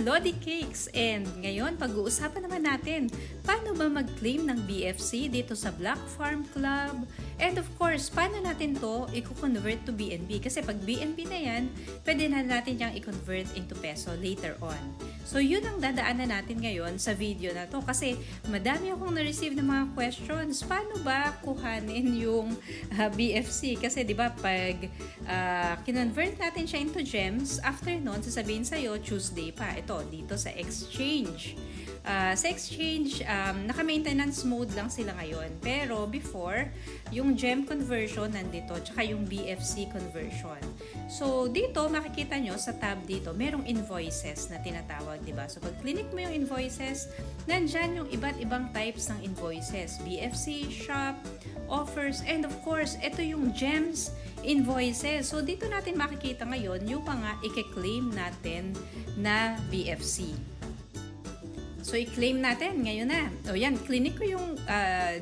Lodi Cakes. And ngayon, pag-uusapan naman natin paano ba mag-claim ng BFC dito sa Black Farm Club. And of course, paano natin to i-convert to BNB? Kasi pag BNB na yan, pwede na natin yung i-convert into peso later on. So yun ang dadaanan natin ngayon sa video na to. Kasi madami akong na-receive ng mga questions. Paano ba kuhanin yung BFC? Kasi diba pag kinonvert natin siya into GEMS, after nun, sasabihin sa'yo, Tuesday pa. Ito, dito sa exchange. Naka-maintenance mode lang sila ngayon. Pero before, yung GEM conversion nandito, tsaka yung BFC conversion. So, dito, makikita nyo sa tab dito, merong invoices na tinatawag, diba? So, pag clinic mo yung invoices, nandyan yung iba't ibang types ng invoices. BFC, shop, offers, and of course, ito yung GEMS invoices. So, dito natin makikita ngayon yung mga i-claim natin na BFC. So, i-claim natin ngayon na. O yan, clinic ko yung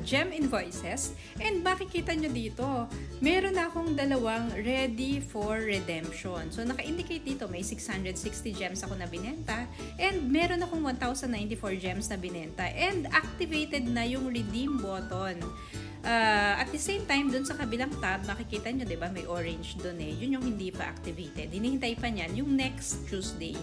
GEM invoices. And makikita nyo dito, meron akong dalawang ready for redemption. So, naka-indicate dito, may 660 GEMs ako na binenta. And meron akong 1,094 GEMs na binenta. And activated na yung redeem button. At the same time, dun sa kabilang tab, makikita nyo, diba, may orange dun eh. Yun yung hindi pa activated. Hinihintay pa niyan yung next Tuesday.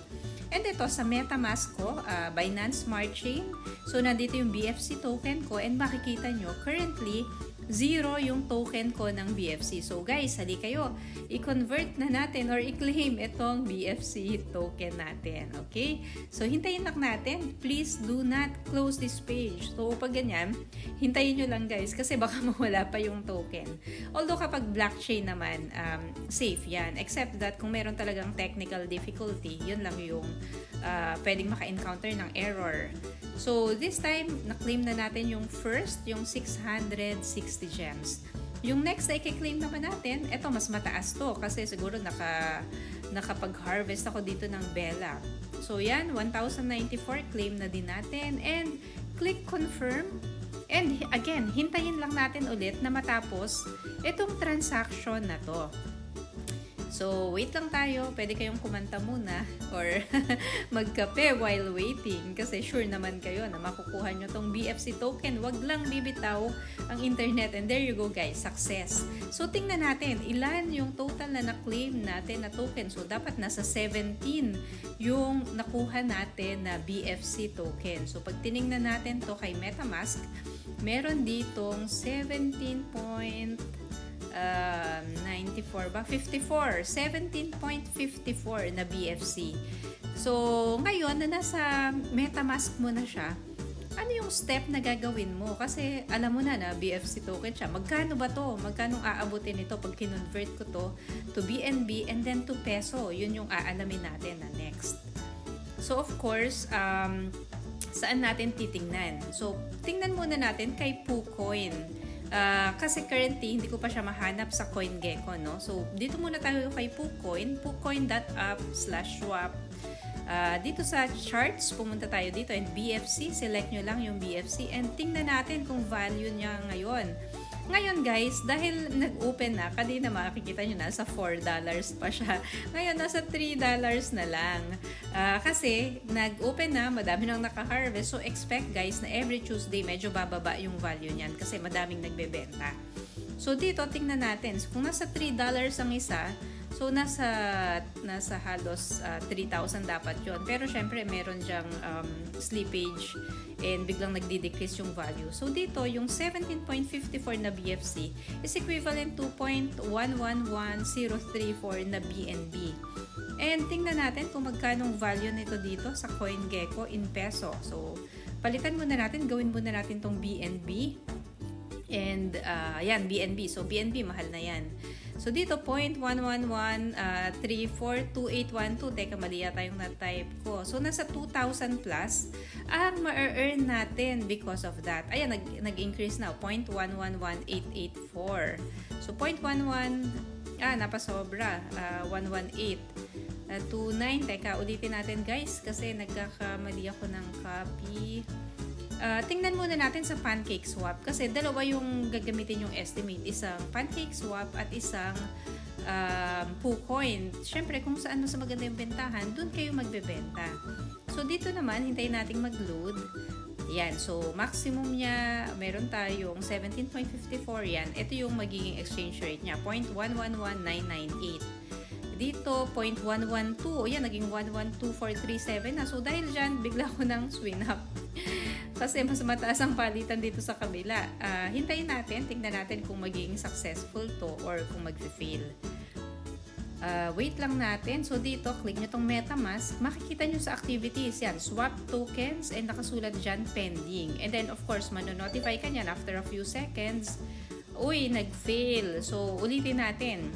And ito, sa MetaMask ko, Binance Smart Chain. So, nandito yung BFC token ko. And makikita nyo, currently, 0 yung token ko ng BFC. So, guys, hali kayo. I-convert na natin or i-claim itong BFC token natin. Okay? So, hintayin lang natin. Please do not close this page. So, pag ganyan, hintayin nyo lang, guys, kasi baka mawala pa yung token. Although kapag blockchain naman, safe yan. Except that kung meron talagang technical difficulty, yun lang yung pwedeng maka-encounter ng error. So, this time, na-claim na natin yung first, yung 660 GEMs. Yung next na i-claim naman natin, eto mas mataas to kasi siguro nakapag-harvest ako dito ng Bella. So, yan, 1,094 claim na din natin. And, click confirm. And again, hintayin lang natin ulit na matapos itong transaction na to. So, wait lang tayo. Pwede kayong kumanta muna or magkape while waiting kasi sure naman kayo na makukuha nyo tong BFC token. Wag lang bibitaw ang internet. And there you go, guys. Success. So, tingnan natin. Ilan yung total na na-claim natin na token? So, dapat nasa 17 yung nakuha natin na BFC token. So, pag tinignan natin to kay MetaMask, meron ditong 17.54 na BFC. So, ngayon na nasa MetaMask mo na siya, ano yung step na gagawin mo? Kasi alam mo na na BFC token siya. Magkano ba to? Magkano aabutin ito pag kinonvert ko to BNB and then to peso? Yun yung aalamin natin na next. So, of course, saan natin titingnan? So, tingnan muna natin kay PooCoin. Kasi currently, hindi ko pa siya mahanap sa CoinGecko, no? So, dito muna tayo kay PooCoin, PooCoin.app/swap. Dito sa charts, pumunta tayo dito and BFC, select nyo lang yung BFC and tingnan natin kung value niya ngayon. Ngayon, guys, dahil nag-open na, kanina makikita nyo na, nasa $4 pa siya. Ngayon, nasa $3 na lang. Kasi, nag-open na, madami nang naka-harvest. So, expect, guys, na every Tuesday, medyo bababa yung value niyan kasi madaming nagbebenta. So, dito, tingnan natin. So, kung nasa $3 ang isa, so, nasa halos 3,000 dapat yon. Pero, syempre, meron dyang slippage and biglang nagdi-decrease yung value. So, dito, yung 17.54 na BFC is equivalent to 0.111034 na BNB. And, tingnan natin kung magkanong value nito dito sa CoinGecko in peso. So, palitan muna natin, gawin muna natin tong BNB. And, yan, BNB. So, BNB, mahal na yan. So, dito, 0.11134281.2. Teka, mali yata yung na-type ko. So, nasa 2,000 plus ang ma-earn natin because of that. Ayan, nag-increase na. 0.111884. So, 0.11, napasobra. 11829. Teka, ulitin natin, guys, kasi nagkakamali ako ng copy. Tingnan muna natin sa PancakeSwap kasi dalawa yung gagamitin yung estimate, isang PancakeSwap at isang PooCoin. Syempre kung saan mas maganda yung bentahan, doon kayo magbebenta. So, dito naman, hintayin nating mag-load. Yan. So, maximum niya, meron tayong 17.54 yan. Ito yung magiging exchange rate niya. 0.111998. Dito, 0.112. O yan, naging 112437 na. So, dahil dyan, bigla ko nang swing up. Kasi mas mataas ang palitan dito sa kabila. Hintayin natin. Tignan natin kung magiging successful to or kung mag-fail. Wait lang natin. So, dito, click nyo tong MetaMask. Makikita nyo sa activities. Yan, swap tokens and nakasulat dyan, pending. And then, of course, manonotify ka yan after a few seconds. Uy, nag-fail. So, ulitin natin.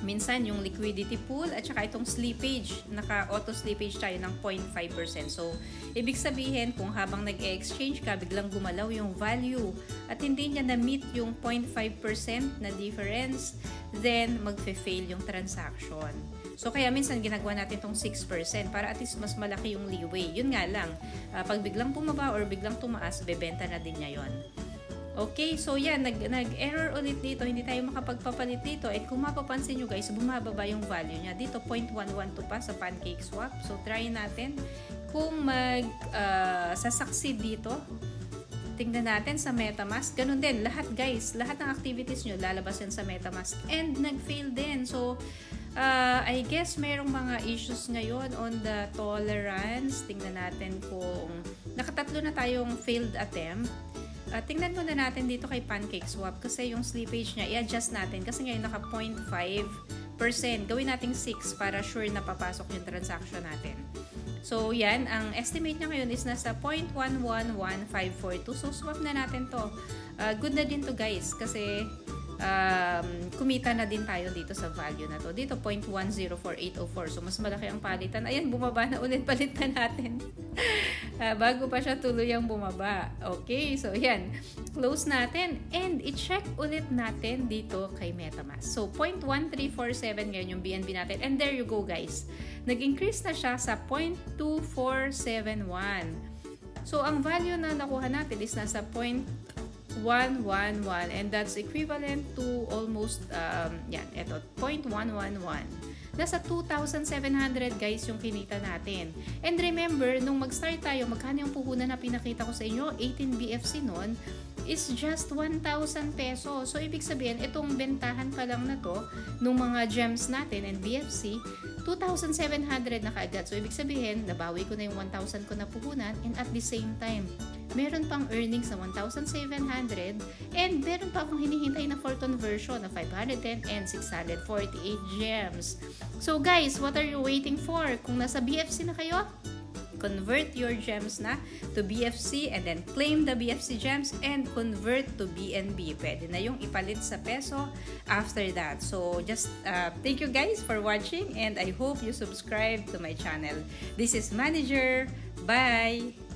Minsan yung liquidity pool at saka itong slippage, naka-auto slippage tayo ng 0.5%. So, ibig sabihin kung habang nag-exchange ka, biglang gumalaw yung value at hindi niya na-meet yung 0.5% na difference, then magfe-fail yung transaction. So, kaya minsan ginagawa natin itong 6% para at least mas malaki yung leeway. Yun nga lang, pag biglang pumaba or biglang tumaas, bebenta na din niya yun. Okay, so yan, nag-error ulit dito, hindi tayo makapagpapalit dito. At kung mapapansin nyo guys, bumaba ba yung value niya? Dito, 0.112 pa sa PancakeSwap. So, try natin kung mag-succeed dito. Tingnan natin sa MetaMask. Ganun din, lahat guys, lahat ng activities nyo lalabas yan sa MetaMask. And nag-fail din. So, I guess merong mga issues ngayon on the tolerance. Tingnan natin kung nakatatlo na tayong failed attempt. Tingnan muna natin dito kay PancakeSwap kasi yung slippage niya, i-adjust natin kasi ngayon naka 0.5%. Gawin nating 6 para sure na papasok yung transaction natin. So, yan. Ang estimate niya ngayon is nasa 0.111542. So, swap na natin to. Good na din to guys kasi kumita na din tayo dito sa value na to. Dito, 0.104804. So, mas malaki ang palitan. Ayan, bumaba na ulit. Palitan natin. Bago pa siya tuloy ang bumaba. Okay, so yan. Close natin. And i-check ulit natin dito kay MetaMask. So, 0.1347 ngayon yung BNB natin. And there you go guys. Nag-increase na siya sa 0.2471. So, ang value na nakuha natin is nasa 0.111. And that's equivalent to almost, yan, eto, 0.111. Nasa 2,700 guys yung kinita natin. And remember, nung mag-start tayo, magkano yung puhunan na pinakita ko sa inyo? 18 BFC nun is just 1,000 peso. So, ibig sabihin, itong bentahan pa lang na to, nung mga GEMS natin and BFC, 2,700 na kaagad. So, ibig sabihin, nabawi ko na yung 1,000 ko na puhunan and at the same time, meron pang earnings na 1,700 and meron pa akong hinihintay na for conversion na 510 and 648 GEMS. So guys, what are you waiting for? Kung nasa BFC na kayo, convert your GEMS na to BFC and then claim the BFC GEMS and convert to BNB. Pwede na yung ipalit sa peso after that. So just thank you guys for watching and I hope you subscribe to my channel. This is Manager. Bye!